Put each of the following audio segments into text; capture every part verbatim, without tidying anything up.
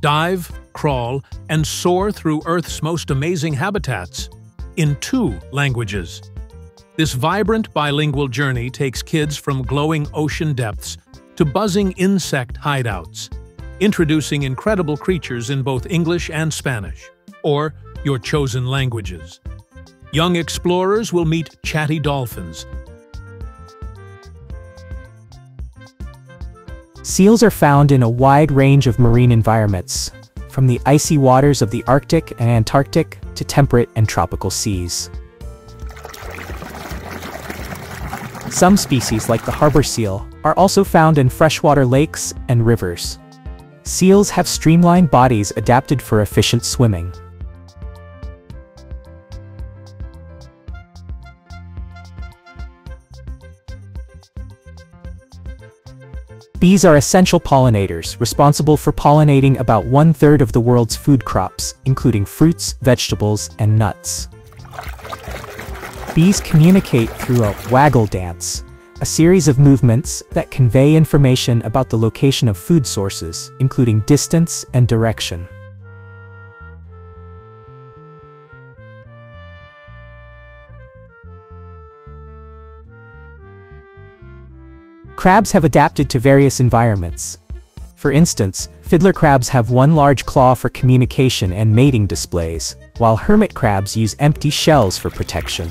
dive, crawl, and soar through Earth's most amazing habitats in two languages. This vibrant bilingual journey takes kids from glowing ocean depths to buzzing insect hideouts, introducing incredible creatures in both English and Spanish, or your chosen languages. Young explorers will meet chatty dolphins. Seals are found in a wide range of marine environments, from the icy waters of the Arctic and Antarctic to temperate and tropical seas. Some species, like the harbor seal, are also found in freshwater lakes and rivers. Seals have streamlined bodies adapted for efficient swimming. Bees are essential pollinators, responsible for pollinating about one-third of the world's food crops, including fruits, vegetables, and nuts. Bees communicate through a waggle dance, a series of movements that convey information about the location of food sources, including distance and direction. Crabs have adapted to various environments. For instance, fiddler crabs have one large claw for communication and mating displays, while hermit crabs use empty shells for protection.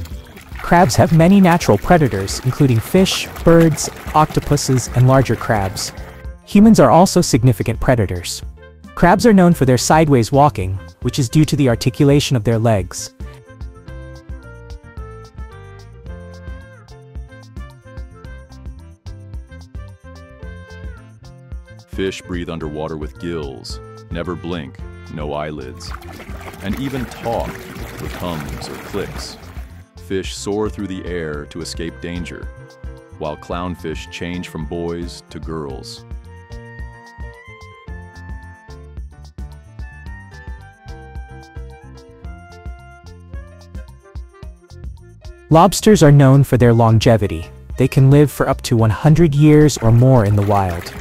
Crabs have many natural predators, including fish, birds, octopuses, and larger crabs. Humans are also significant predators. Crabs are known for their sideways walking, which is due to the articulation of their legs. Fish breathe underwater with gills, never blink, no eyelids, and even talk with hums or clicks. Fish soar through the air to escape danger, while clownfish change from boys to girls. Lobsters are known for their longevity. They can live for up to one hundred years or more in the wild.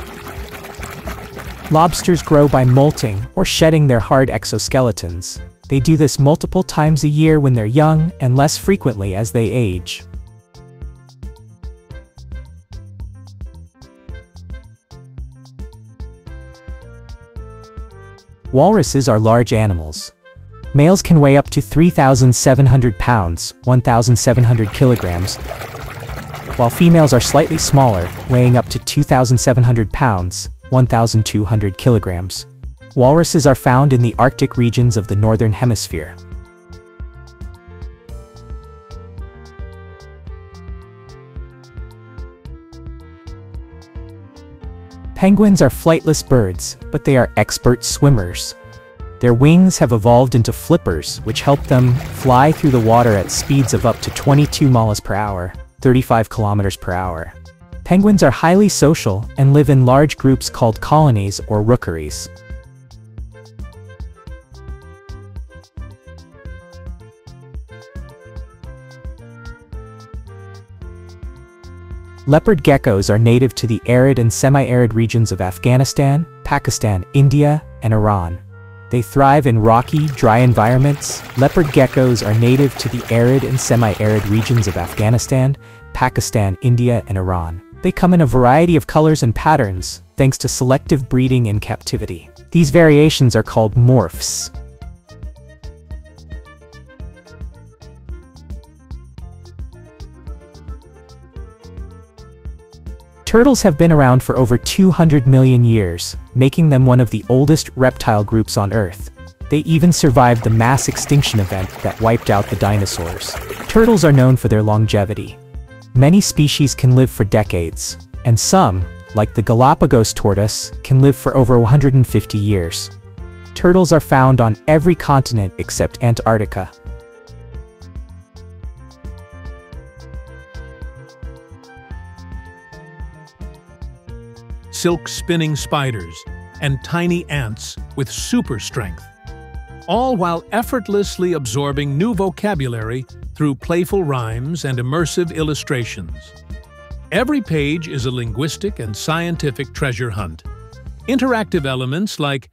Lobsters grow by molting or shedding their hard exoskeletons. They do this multiple times a year when they're young and less frequently as they age. Walruses are large animals. Males can weigh up to three thousand seven hundred pounds, one thousand seven hundred kilograms, while females are slightly smaller, weighing up to two thousand seven hundred pounds, one thousand two hundred kilograms. Walruses are found in the Arctic regions of the Northern Hemisphere. Penguins are flightless birds, but they are expert swimmers. Their wings have evolved into flippers, which help them fly through the water at speeds of up to twenty-two miles per hour, thirty-five kilometers per hour. Penguins are highly social and live in large groups called colonies or rookeries. Leopard geckos are native to the arid and semi-arid regions of Afghanistan, Pakistan, India, and Iran. They thrive in rocky, dry environments. Leopard geckos are native to the arid and semi-arid regions of Afghanistan, Pakistan, India, and Iran. They come in a variety of colors and patterns, thanks to selective breeding in captivity. These variations are called morphs. Turtles have been around for over two hundred million years, making them one of the oldest reptile groups on Earth. They even survived the mass extinction event that wiped out the dinosaurs. Turtles are known for their longevity. Many species can live for decades, and some, like the Galapagos tortoise, can live for over one hundred fifty years. Turtles are found on every continent except Antarctica. Silk spinning spiders, and tiny ants with super strength, all while effortlessly absorbing new vocabulary through playful rhymes and immersive illustrations. Every page is a linguistic and scientific treasure hunt. Interactive elements like